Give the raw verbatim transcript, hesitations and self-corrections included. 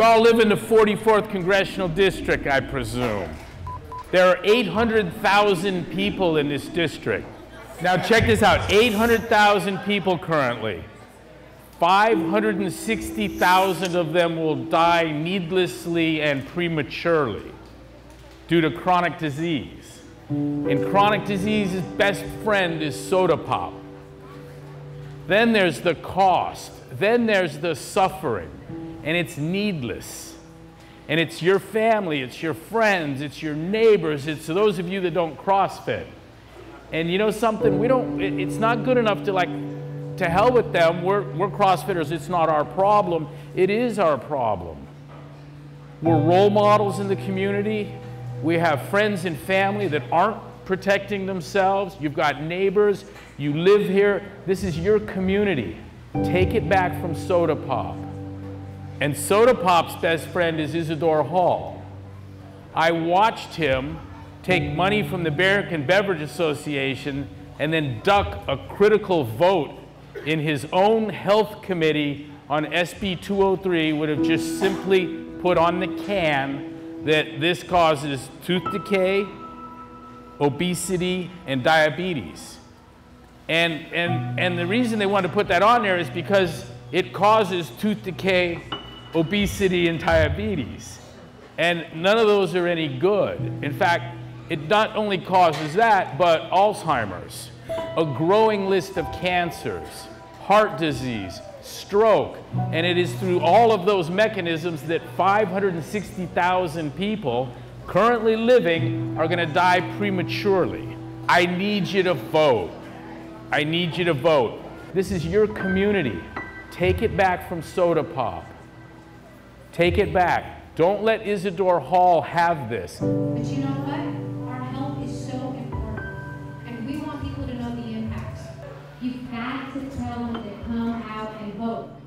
You all live in the forty-fourth Congressional District, I presume. There are eight hundred thousand people in this district. Now check this out, eight hundred thousand people currently. five hundred sixty thousand of them will die needlessly and prematurely due to chronic disease. And chronic disease's best friend is soda pop. Then there's the cost. Then there's the suffering. And it's needless. And it's your family, it's your friends, it's your neighbors, it's those of you that don't CrossFit. And you know something, we don't, it, it's not good enough to like, to hell with them, we're, we're CrossFitters, it's not our problem. It is our problem. We're role models in the community. We have friends and family that aren't protecting themselves. You've got neighbors, you live here. This is your community. Take it back from soda pop. And soda pop's best friend is Isidore Hall. I watched him take money from the American Beverage Association and then duck a critical vote in his own health committee on S B two oh three, would have just simply put on the can that this causes tooth decay, obesity, and diabetes. And, and, and the reason they wanted to put that on there is because it causes tooth decay, obesity, and diabetes. And none of those are any good. In fact, it not only causes that, but Alzheimer's, a growing list of cancers, heart disease, stroke, and it is through all of those mechanisms that five hundred sixty thousand people currently living are going to die prematurely. I need you to vote. I need you to vote. This is your community. Take it back from soda pop. Take it back. Don't let Isidore Hall have this. But you know what? Our health is so important, and we want people to know the impacts. You've got to tell them to come out and vote.